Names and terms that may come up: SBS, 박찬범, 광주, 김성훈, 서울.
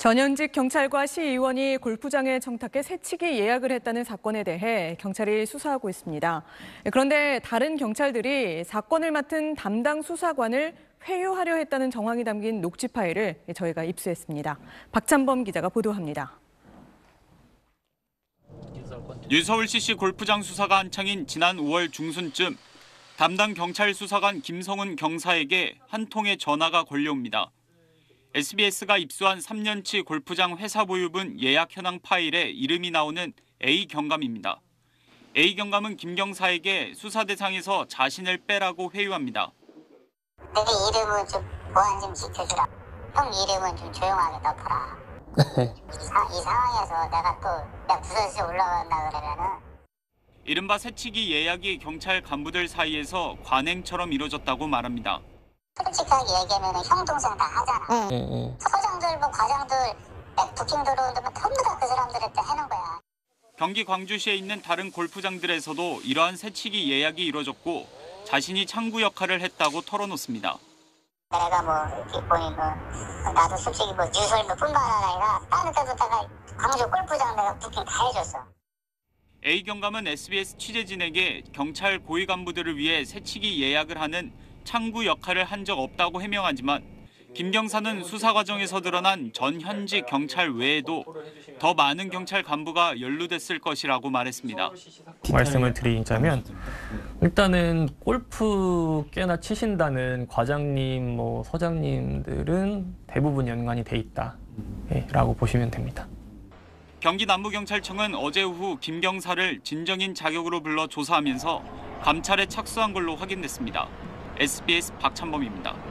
전현직 경찰과 시의원이 골프장에 청탁해 새치기 예약을 했다는 사건에 대해 경찰이 수사하고 있습니다. 그런데 다른 경찰들이 사건을 맡은 담당 수사관을 회유하려 했다는 정황이 담긴 녹취 파일을 저희가 입수했습니다. 박찬범 기자가 보도합니다. 서울시시 골프장 수사가 한창인 지난 5월 중순쯤 담당 경찰 수사관 김성훈 경사에게 한 통의 전화가 걸려옵니다. SBS가 입수한 3년치 골프장 회사 보유분 예약 현황 파일에 이름이 나오는 A 경감입니다. A 경감은 김 경사에게 수사 대상에서 자신을 빼라고 회유합니다. 내 이름은 좀 보안 좀 지켜주라. 형 이름은 좀 조용하게 넣어라. 이 상황에서 내가 또 부서에서 올라간다 그러면은. 이른바 새치기 예약이 경찰 간부들 사이에서 관행처럼 이루어졌다고 말합니다. 솔직하게 얘기하면 형 동생 다 하잖아. 서장들, 뭐 과장들, 부킹 들어오는데 전부 다 그 사람들한테 하는 거야. 경기 광주시에 있는 다른 골프장들에서도 이러한 새치기 예약이 이루어졌고 자신이 창구 역할을 했다고 털어놓습니다. 내가 나도 솔직히 유설뿐만 아니라 다른 데다가 광주 골프장 내가 부킹 다 해줬어. A 경감은 SBS 취재진에게 경찰 고위 간부들을 위해 새치기 예약을 하는 창구 역할을 한 적 없다고 해명하지만 김 경사는 수사 과정에서 드러난 전 현직 경찰 외에도 더 많은 경찰 간부가 연루됐을 것이라고 말했습니다. 말씀을 드리자면 일단은 골프 꽤나 치신다는 과장님, 서장님들은 대부분 연관이 돼 있다라고 보시면 됩니다. 경기 남부경찰청은 어제 오후 김 경사를 진정인 자격으로 불러 조사하면서 감찰에 착수한 걸로 확인됐습니다. SBS 박찬범입니다.